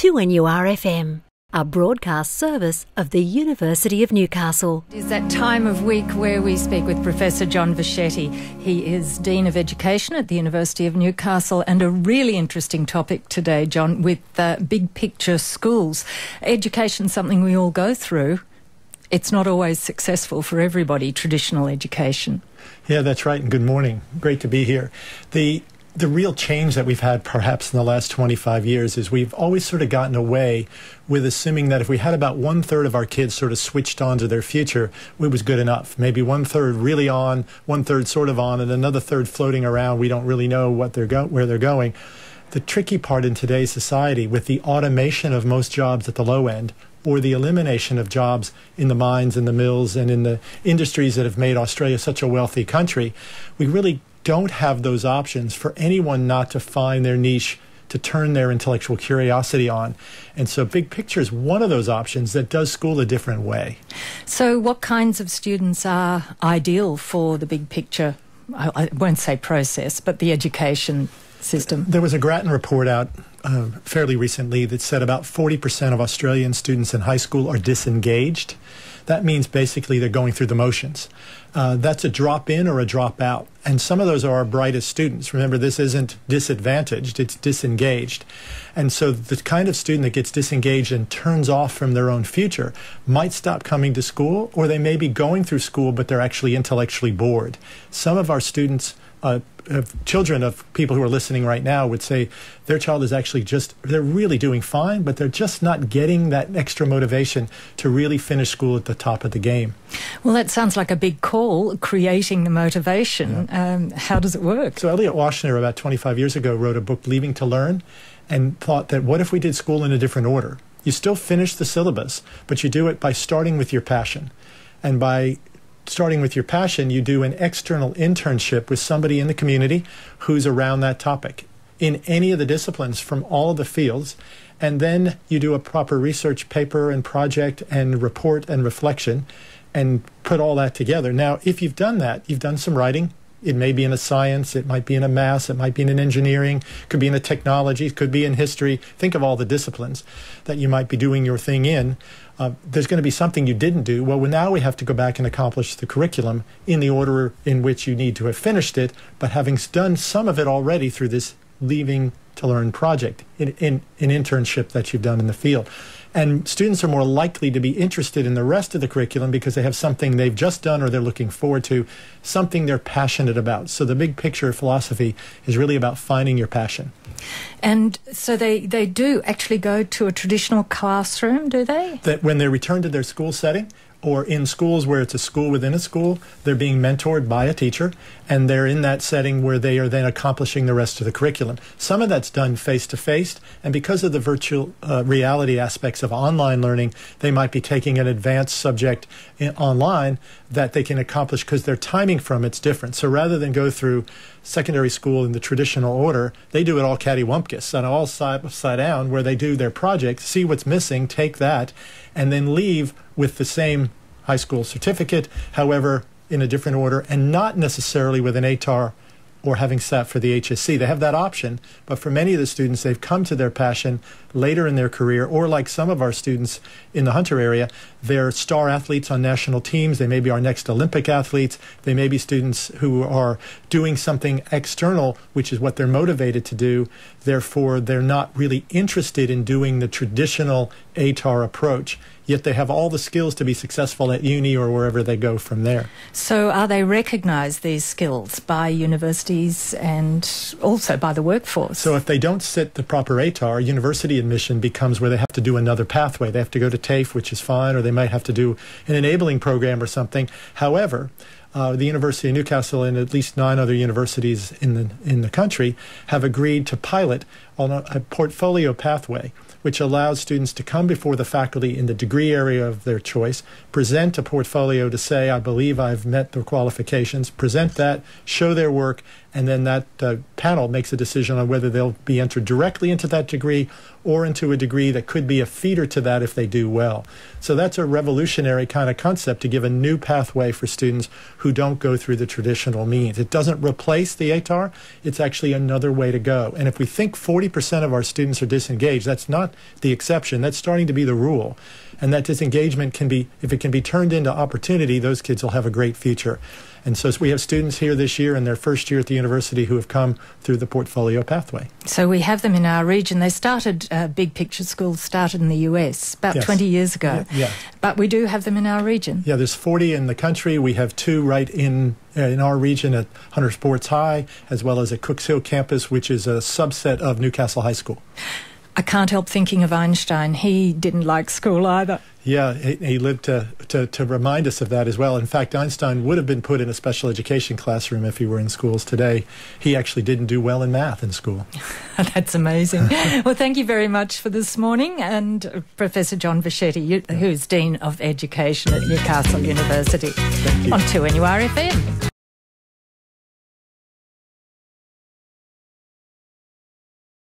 to NURFM, a broadcast service of the University of Newcastle. It is that time of week where we speak with Professor John Fischetti. He is Dean of Education at the University of Newcastle, and a really interesting topic today, John, with Big Picture Schools. Education's something we all go through. It's not always successful for everybody, traditional education. Yeah, that's right, and good morning. Great to be here. The real change that we've had perhaps in the last 25 years is we've always sort of gotten away with assuming that if we had about 1/3 of our kids sort of switched on to their future, it was good enough. Maybe 1/3 really on, 1/3 sort of on, and another third floating around. We don't really know what they're where they're going. The tricky part in today's society, with the automation of most jobs at the low end, or the elimination of jobs in the mines and the mills and in the industries that have made Australia such a wealthy country, we really don't have those options for anyone not to find their niche, to turn their intellectual curiosity on. And so Big Picture is one of those options that does school a different way. So what kinds of students are ideal for the Big Picture? I won't say process, but the education system. There was a Grattan report out fairly recently that said about 40% of Australian students in high school are disengaged. That means basically they're going through the motions. That's a drop in or a drop out. And some of those are our brightest students. Remember, this isn't disadvantaged, it's disengaged. And so the kind of student that gets disengaged and turns off from their own future might stop coming to school, or they may be going through school, but they're actually intellectually bored. Some of our students, children of people who are listening right now, would say their child is actually they're really doing fine, but they're just not getting that extra motivation to really finish school at the top of the game. Well, that sounds like a big call, creating the motivation. Yeah. How does it work? So Elliot Washburne, about 25 years ago, wrote a book, Leaving to Learn, and thought that what if we did school in a different order? You still finish the syllabus, but you do it by starting with your passion. And by starting with your passion, you do an external internship with somebody in the community who's around that topic in any of the disciplines from all of the fields, and then you do a proper research paper and project and report and reflection and put all that together. Now, if you've done that, you've done some writing. It may be in a science, it might be in a math, it might be in an engineering, could be in a technology, could be in history. Think of all the disciplines that you might be doing your thing in. There's going to be something you didn't do. Well, now we have to go back and accomplish the curriculum in the order in which you need to have finished it, but having done some of it already through this Leaving to Learn project, in an internship that you've done in the field. And students are more likely to be interested in the rest of the curriculum because they have something they've just done or they're looking forward to, something they're passionate about. So the Big Picture philosophy is really about finding your passion. And so they do actually go to a traditional classroom, do they? That when they return to their school setting, or in schools where it's a school within a school, they're being mentored by a teacher, and they're in that setting where they are then accomplishing the rest of the curriculum. Some of that's done face-to-face, and because of the virtual reality aspects of online learning, they might be taking an advanced subject online that they can accomplish because their timing from it's different. So rather than go through secondary school in the traditional order, they do it all cattywampus, and all upside down, where they do their project, see what's missing, take that, and then leave with the same high school certificate, however, in a different order, and not necessarily with an ATAR or having sat for the HSC. They have that option, but for many of the students, they've come to their passion later in their career, or like some of our students in the Hunter area, they're star athletes on national teams, they may be our next Olympic athletes, they may be students who are doing something external, which is what they're motivated to do, therefore they're not really interested in doing the traditional ATAR approach, yet they have all the skills to be successful at uni or wherever they go from there. So are they recognised, these skills, by universities and also by the workforce? So if they don't sit the proper ATAR, university admission becomes where they have to do another pathway. They have to go to TAFE, which is fine, or they might have to do an enabling program or something. However, the University of Newcastle and at least 9 other universities in the country have agreed to pilot on a portfolio pathway, which allows students to come before the faculty in the degree area of their choice, present a portfolio to say, I believe I've met the qualifications, present that, show their work, and then that panel makes a decision on whether they'll be entered directly into that degree or into a degree that could be a feeder to that if they do well. So that's a revolutionary kind of concept to give a new pathway for students who don't go through the traditional means. It doesn't replace the ATAR, it's actually another way to go. And if we think 40% of our students are disengaged, that's not the exception, that's starting to be the rule. And that disengagement can be, if it can be turned into opportunity, those kids will have a great future. And so we have students here this year in their first year at the university who have come through the portfolio pathway. So we have them in our region. They started, Big Picture Schools started in the US about 20 years ago. Yeah. But we do have them in our region. Yeah, there's 40 in the country. We have two right in our region at Hunter Sports High, as well as at Cooks Hill Campus, which is a subset of Newcastle High School. I can't help thinking of Einstein. He didn't like school either. Yeah, he lived to remind us of that as well. In fact, Einstein would have been put in a special education classroom if he were in schools today. He actually didn't do well in math in school. That's amazing. Well, thank you very much for this morning. And Professor John Fischetti, who's Dean of Education at Newcastle University, on 2NURFM.